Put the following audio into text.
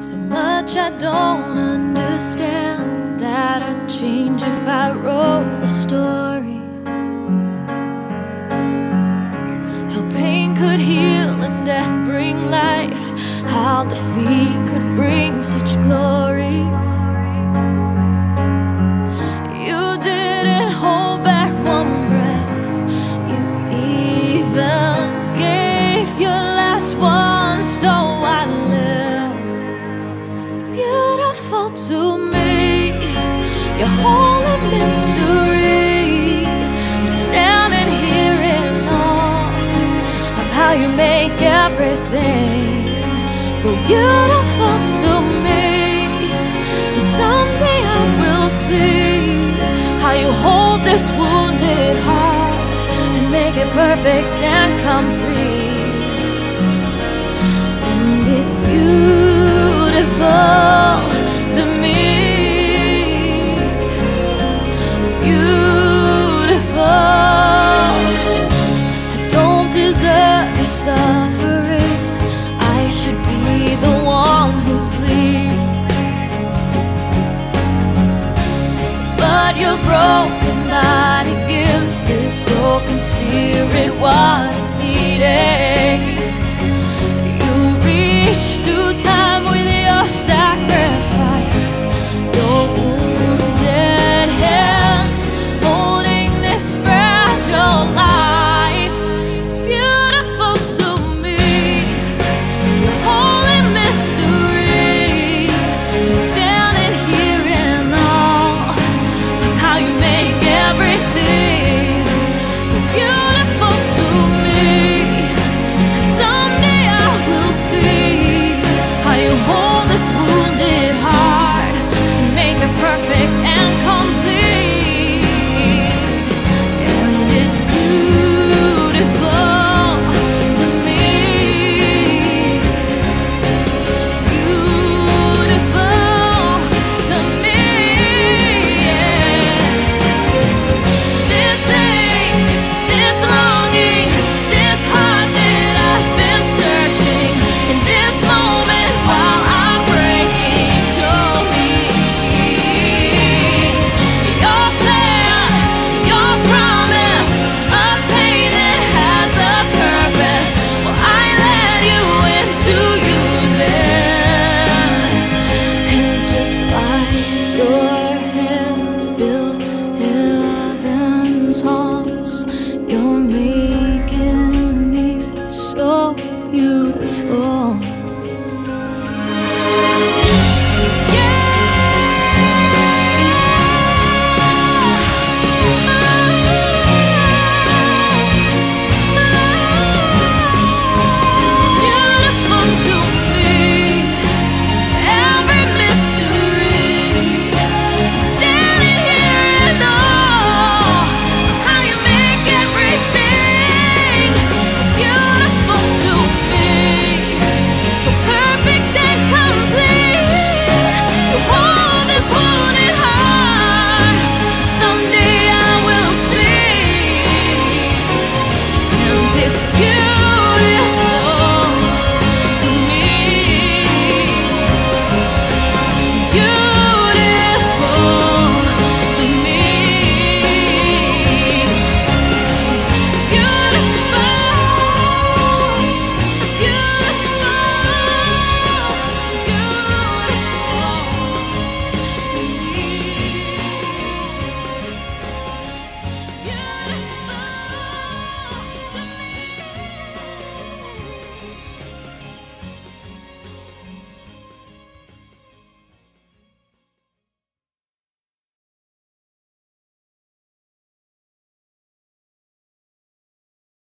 So much I don't understand that I'd change if I wrote the story. How pain could heal and death bring life, how defeat could bring such glory. You didn't hold back one breath, you even gave your last one, so I live. It's beautiful to me, your holy mystery. I'm standing here in awe of how you make everything so beautiful to me. And someday I will see how you hold this wounded heart and make it perfect and complete. And it's beautiful to me, beautiful. I don't deserve your suffering, I should be the one who's bleeding, but your broken body gives this broken spirit what it's needing.